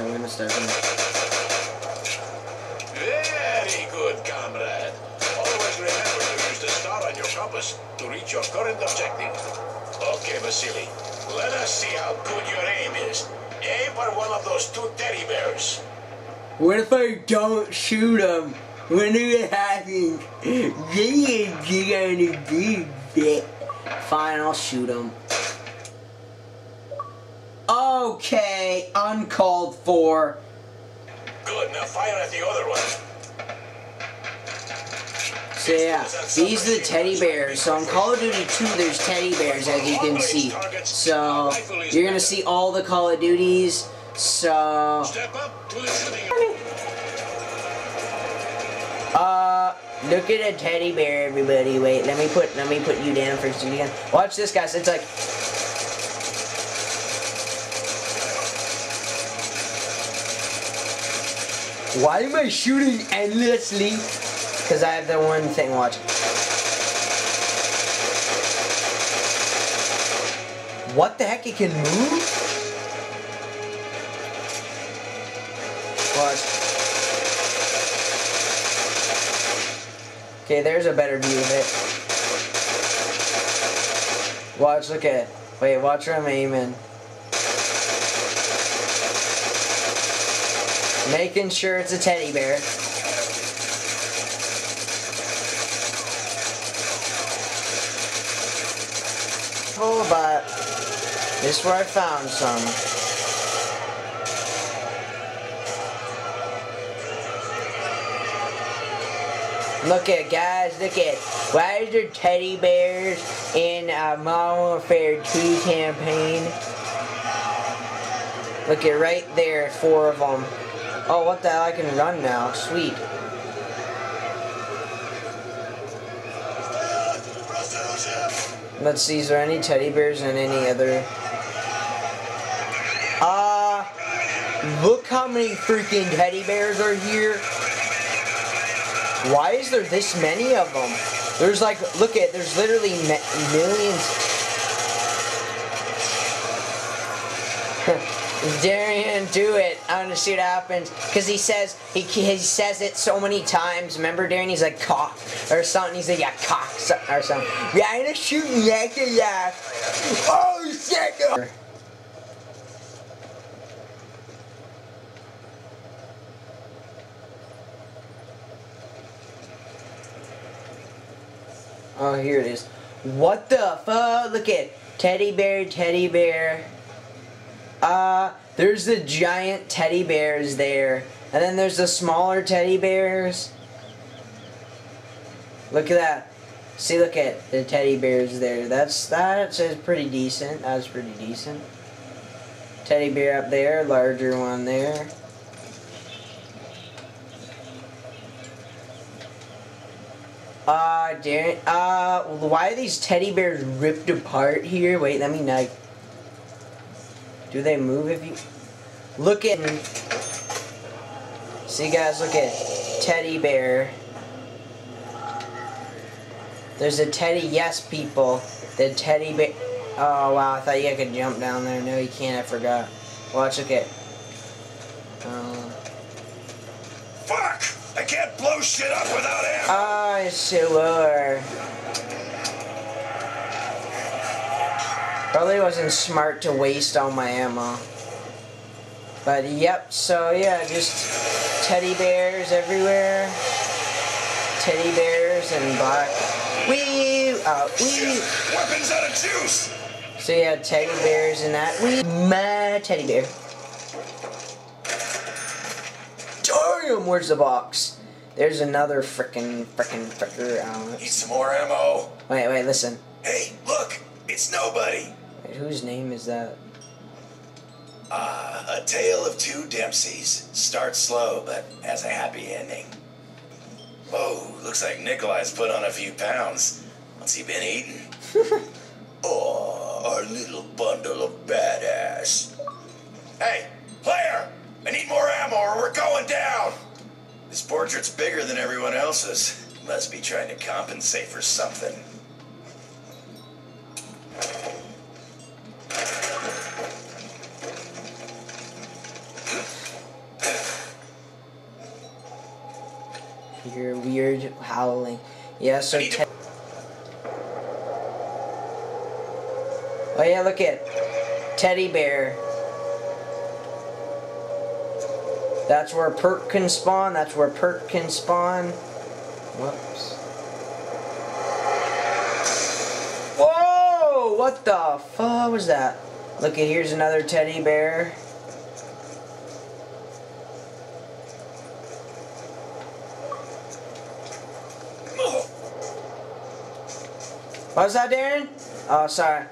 I'm gonna start him. Very good, comrade. Always remember to use the star on your compass to reach your current objective. Okay, Vasily. Let us see how good your aim is. Aim for one of those two teddy bears. What if I don't shoot them? When it happens, you're gonna do that. Fine, I'll shoot him. Okay, uncalled for. Good, now fire at the other one. So yeah, these are the teddy bears. So in Call of Duty 2, there's teddy bears, as you can see. So you're gonna see all the Call of Duties. So look at a teddy bear, everybody. Wait, let me put you down first again. Watch this, guys. It's like. Why am I shooting endlessly? Because I have the one thing, watch. What the heck? It can move? Watch. Okay, there's a better view of it. Watch, look at it. Wait, watch where I'm aiming. Making sure it's a teddy bear. Oh, but this is where I found some. Look at it, guys. Look at it. Why is there teddy bears in a Modern Warfare 2 campaign? Look at right there, 4 of them. Oh, what the hell, I can run now. Sweet. Let's see, is there any teddy bears and any other... look how many freaking teddy bears are here. Why is there this many of them? There's like, look at, there's literally millions... Darian, do it. I want to see what happens. Because he says, he says it so many times. Remember, Darian? He's like, cock. Or something. He's like, yeah, cock. Or something. Yeah, I'm going to shoot naked, yeah. Oh, shit. Oh, here it is. What the fuck? Look at it. Teddy bear, teddy bear. There's the giant teddy bears there. And then there's the smaller teddy bears. Look at that. See, look at the teddy bears there. That's pretty decent. That's pretty decent. Teddy bear up there, larger one there. Why are these teddy bears ripped apart here? Wait, let me like. Do they move if you... Look at... See, guys, look at teddy bear. There's a teddy... Yes, people. The teddy bear... Oh, wow, I thought you could jump down there. No, you can't. I forgot. Watch, look at... Fuck! I can't blow shit up without air! Oh, sure. Probably wasn't smart to waste all my ammo. But yep, so yeah, just teddy bears everywhere. Teddy bears and black. Wee! Wee! Weapons out of juice! So yeah, teddy bears and that. Wee! My teddy bear. Damn, where's the box? There's another frickin' out. Need some more ammo. Wait, listen. Hey, look! It's nobody! Whose name is that? A tale of two Dempseys. Starts slow, but has a happy ending. Whoa, looks like Nikolai's put on a few pounds. What's he been eating? Oh, our little bundle of badass. Hey, player! I need more ammo or we're going down! This portrait's bigger than everyone else's. Must be trying to compensate for something. your weird howling. Yeah, so... Oh yeah, look at teddy bear. That's where Perk can spawn. That's where Perk can spawn. Whoops. Whoa! What the fuck was that? Look at, here's another teddy bear. What was that, Darian? Oh, sorry.